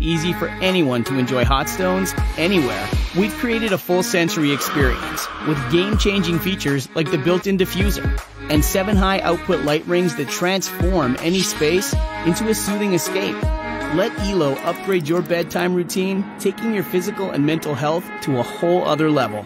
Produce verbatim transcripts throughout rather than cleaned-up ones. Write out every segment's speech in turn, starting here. Easy for anyone to enjoy hot stones anywhere. We've created a full sensory experience with game-changing features like the built-in diffuser and seven high output light rings that transform any space into a soothing escape. Let Elo upgrade your bedtime routine, taking your physical and mental health to a whole other level.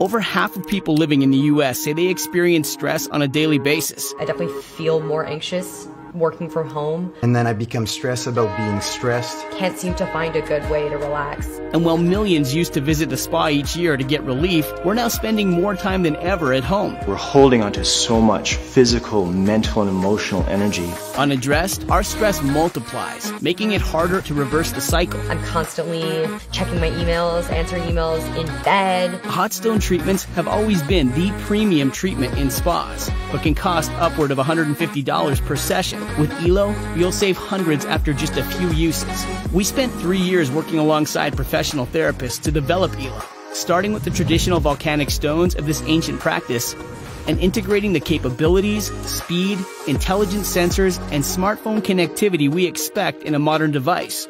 Over half of people living in the U S say they experience stress on a daily basis. I definitely feel more anxious working from home. And then I become stressed about being stressed. Can't seem to find a good way to relax. And while millions used to visit the spa each year to get relief, we're now spending more time than ever at home. We're holding onto so much physical, mental, and emotional energy. Unaddressed, our stress multiplies, making it harder to reverse the cycle. I'm constantly checking my emails, answering emails in bed. Hot stone treatments have always been the premium treatment in spas, but can cost upward of one hundred fifty dollars per session. With Elo, you'll save hundreds after just a few uses. We spent three years working alongside professional therapists to develop Elo, starting with the traditional volcanic stones of this ancient practice and integrating the capabilities, speed, intelligent sensors, and smartphone connectivity we expect in a modern device.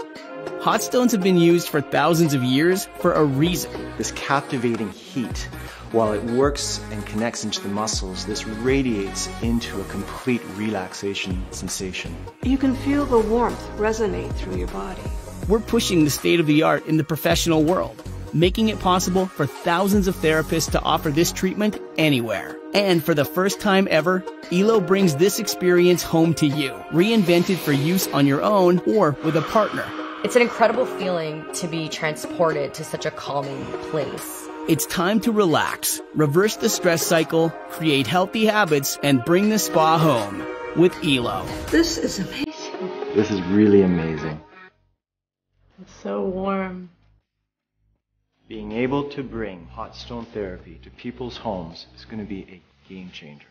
Hot stones have been used for thousands of years for a reason. This captivating heat, while it works and connects into the muscles, this radiates into a complete relaxation sensation. You can feel the warmth resonate through your body. We're pushing the state of the art in the professional world, making it possible for thousands of therapists to offer this treatment anywhere. And for the first time ever, Elo brings this experience home to you, reinvented for use on your own or with a partner. It's an incredible feeling to be transported to such a calming place. It's time to relax, reverse the stress cycle, create healthy habits, and bring the spa home with Elo. This is amazing. This is really amazing. It's so warm. Being able to bring hot stone therapy to people's homes is going to be a game changer.